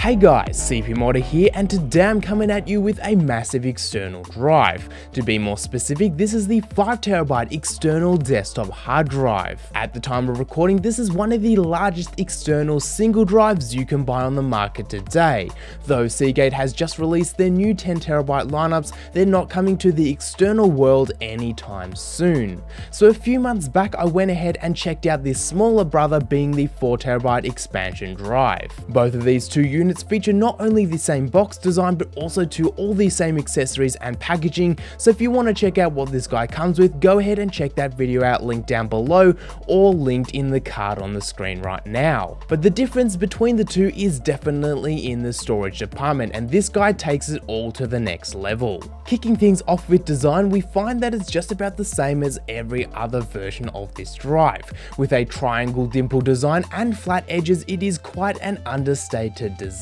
Hey guys, CPModder here, and today I'm coming at you with a massive external drive. To be more specific, this is the 5TB external desktop hard drive. At the time of recording, this is one of the largest external single drives you can buy on the market today. Though Seagate has just released their new 10TB lineups, they're not coming to the external world anytime soon. So a few months back, I went ahead and checked out this smaller brother being the 4TB expansion drive. Both of these two units feature not only the same box design but also all the same accessories and packaging, so if you want to check out what this guy comes with, go ahead and check that video out, linked down below or linked in the card on the screen right now. But the difference between the two is definitely in the storage department, and this guy takes it all to the next level. Kicking things off with design, we find that it's just about the same as every other version of this drive. With a triangle dimple design and flat edges, it is quite an understated design.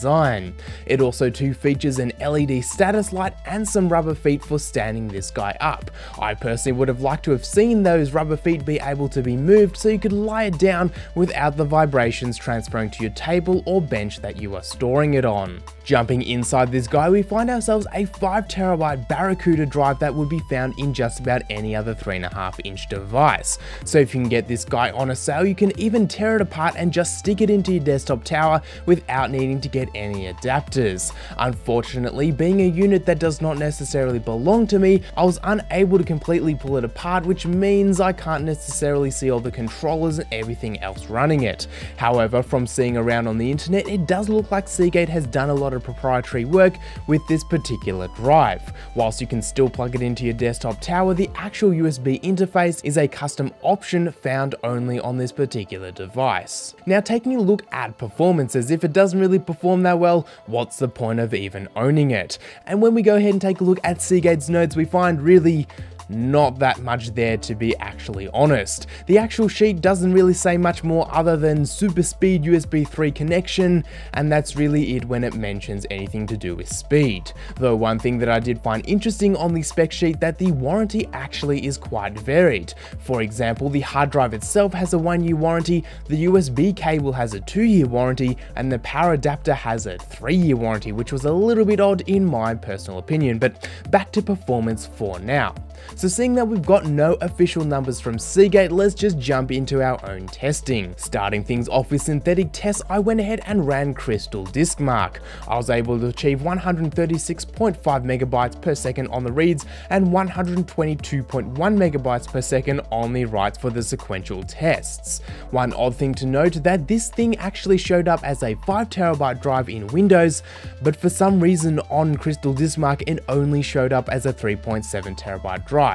It also features an LED status light and some rubber feet for standing this guy up. I personally would have liked to have seen those rubber feet be able to be moved so you could lie it down without the vibrations transferring to your table or bench that you are storing it on. Jumping inside this guy, we find ourselves a 5TB Barracuda drive that would be found in just about any other 3.5-inch device. So if you can get this guy on a sale, you can even tear it apart and just stick it into your desktop tower without needing to get any adapters. Unfortunately, being a unit that does not necessarily belong to me, I was unable to completely pull it apart, which means I can't necessarily see all the controllers and everything else running it. However, from seeing around on the internet, it does look like Seagate has done a lot of proprietary work with this particular drive. Whilst you can still plug it into your desktop tower, the actual USB interface is a custom option found only on this particular device. Now, taking a look at performances, if it doesn't really perform that well, what's the point of even owning it? And when we go ahead and take a look at Seagate's notes, we find really not that much there, to be actually honest. The actual sheet doesn't really say much more other than super speed USB 3 connection, and that's really it when it mentions anything to do with speed. Though one thing that I did find interesting on the spec sheet, that the warranty actually is quite varied. For example, the hard drive itself has a 1-year warranty, the USB cable has a 2-year warranty, and the power adapter has a 3-year warranty, which was a little bit odd in my personal opinion. But back to performance for now. So seeing that we've got no official numbers from Seagate, let's just jump into our own testing. Starting things off with synthetic tests, I went ahead and ran Crystal Disk Mark. I was able to achieve 136.5 megabytes per second on the reads and 122.1 megabytes per second on the writes for the sequential tests. One odd thing to note, that this thing actually showed up as a 5TB drive in Windows, but for some reason on Crystal Disk Mark it only showed up as a 3.7TB drive.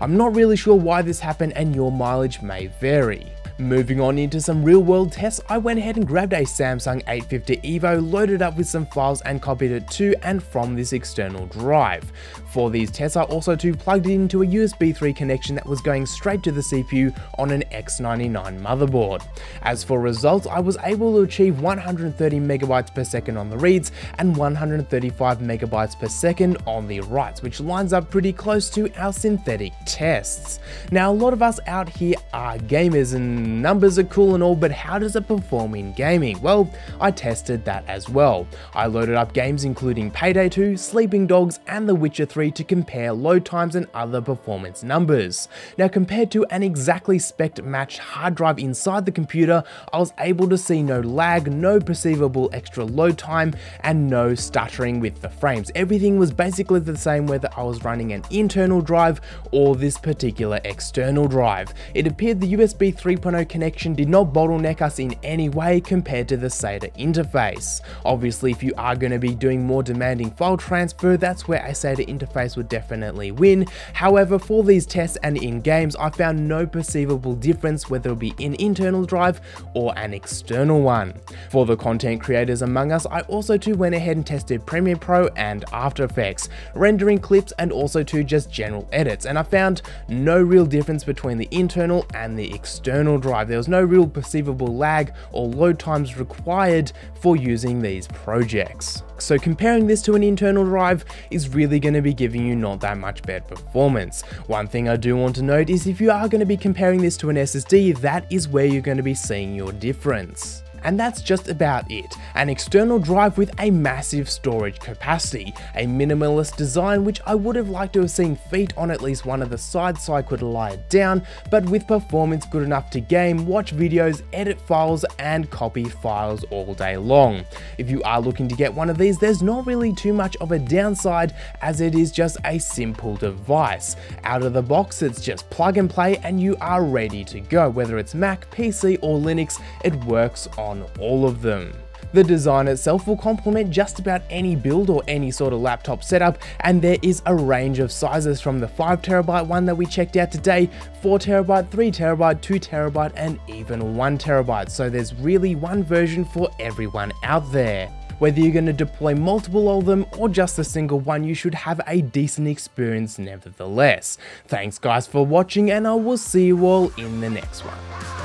I'm not really sure why this happened, and your mileage may vary. Moving on into some real world tests, I went ahead and grabbed a Samsung 850 Evo, loaded up with some files and copied it to and from this external drive. For these tests, I also plugged it into a USB 3 connection that was going straight to the CPU on an X99 motherboard. As for results, I was able to achieve 130 megabytes per second on the reads and 135 megabytes per second on the writes, which lines up pretty close to our synthetic tests. Now, a lot of us out here are gamers, and numbers are cool and all, but how does it perform in gaming? Well, I tested that as well. I loaded up games including Payday 2, Sleeping Dogs, and The Witcher 3 to compare load times and other performance numbers. Now, compared to an exactly spec'd matched hard drive inside the computer, I was able to see no lag, no perceivable extra load time, and no stuttering with the frames. Everything was basically the same whether I was running an internal drive or this particular external drive. It appeared the USB 3.0 connection did not bottleneck us in any way compared to the SATA interface. Obviously, if you are going to be doing more demanding file transfer, that's where a SATA interface would definitely win. However, for these tests and in games, I found no perceivable difference whether it be an internal drive or an external one. For the content creators among us, I also went ahead and tested Premiere Pro and After Effects, rendering clips and also just general edits, and I found no real difference between the internal and the external drive. There was no real perceivable lag or load times required for using these projects. So comparing this to an internal drive is really going to be giving you not that much better performance. One thing I do want to note is if you are going to be comparing this to an SSD, that is where you're going to be seeing your difference. And that's just about it. An external drive with a massive storage capacity, a minimalist design which I would have liked to have seen feet on at least one of the sides so I could lie down, but with performance good enough to game, watch videos, edit files and copy files all day long. If you are looking to get one of these, there's not really too much of a downside as it is just a simple device. Out of the box, it's just plug and play and you are ready to go. Whether it's Mac, PC or Linux, it works on all of them. The design itself will complement just about any build or any sort of laptop setup, and there is a range of sizes from the 5TB one that we checked out today, 4TB, 3TB, 2TB and even 1TB, so there's really one version for everyone out there. Whether you're going to deploy multiple of them or just a single one, you should have a decent experience nevertheless. Thanks guys for watching and I will see you all in the next one.